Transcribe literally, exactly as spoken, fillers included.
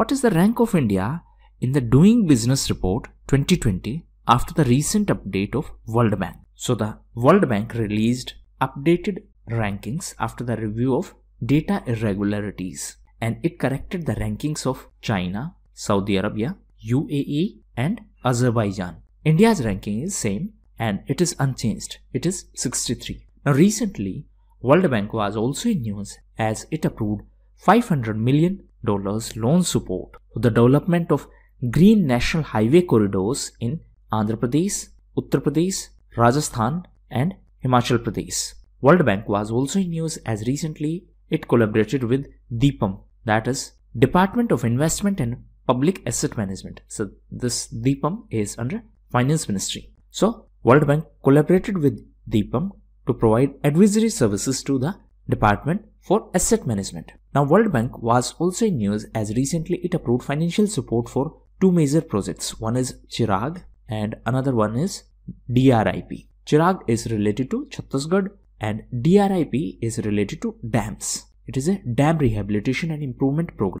What is the rank of India in the Doing Business Report twenty twenty after the recent update of World Bank? So the World Bank released updated rankings after the review of data irregularities, and it corrected the rankings of China, Saudi Arabia, U A E and Azerbaijan. India's ranking is same and it is unchanged. It is sixty-three. Now recently, World Bank was also in news as it approved five hundred million dollars loan support for the development of green national highway corridors in Andhra Pradesh, Uttar Pradesh, Rajasthan and Himachal Pradesh. World Bank was also in news as recently it collaborated with D P I M, that is Department of Investment and Public Asset Management. So this D P I M is under Finance Ministry. So World Bank collaborated with D P I M to provide advisory services to the Department for Asset Management. Now World Bank was also in news as recently it approved financial support for two major projects. One is Chirag and another one is D R I P. Chirag is related to Chhattisgarh and D R I P is related to dams. It is a dam rehabilitation and improvement program.